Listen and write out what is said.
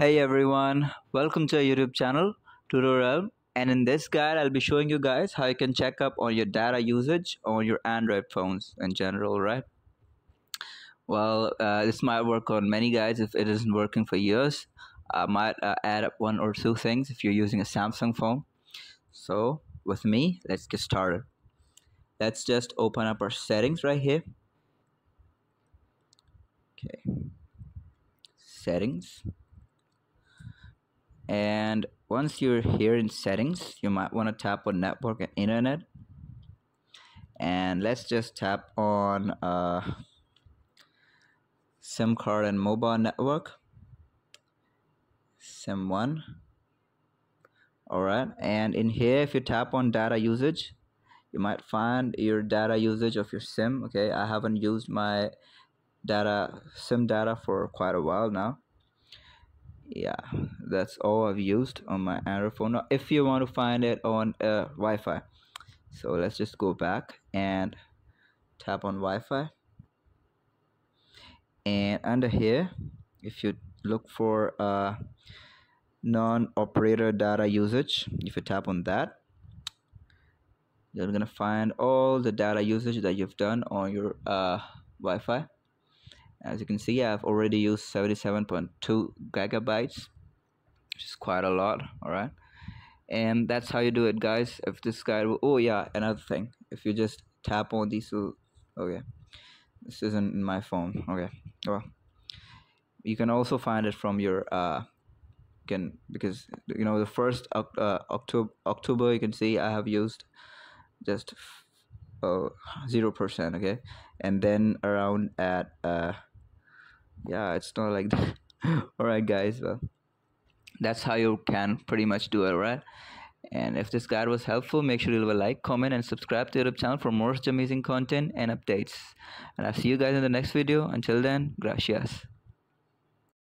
Hey everyone, welcome to our YouTube channel TutoRealm, and in this guide I'll be showing you guys how you can check up on your data usage on your Android phones in general, right? Well, this might work on many guys. If it isn't working for years, I might add up one or two things if you're using a Samsung phone. So with me, let's get started. Let's just open up our settings right here. Okay, settings. And once you're here in settings, you might want to tap on network and internet, and let's just tap on SIM card and mobile network, SIM 1. Alright, and in here if you tap on data usage, you might find your data usage of your SIM. Okay, I haven't used my SIM data for quite a while now. Yeah, that's all I've used on my Android phone. Now, if you want to find it on Wi-Fi, so let's just go back and tap on Wi-Fi, and under here if you look for non-operator data usage, if you tap on that, you're gonna find all the data usage that you've done on your Wi-Fi. As you can see, I've already used 77.2 gigabytes, which is quite a lot. All right, and that's how you do it, guys. If this guy will, oh yeah, another thing, if you just tap on these, okay, this isn't in my phone. Okay, well, you can also find it from your because you know the first October, you can see I have used just 0%. Okay, and then around at yeah, it's not like that. All right guys, well, that's how you can pretty much do it, right? And if this guide was helpful, make sure you leave a like, comment, and subscribe to the YouTube channel for more such amazing content and updates. And I'll see you guys in the next video. Until then, gracias.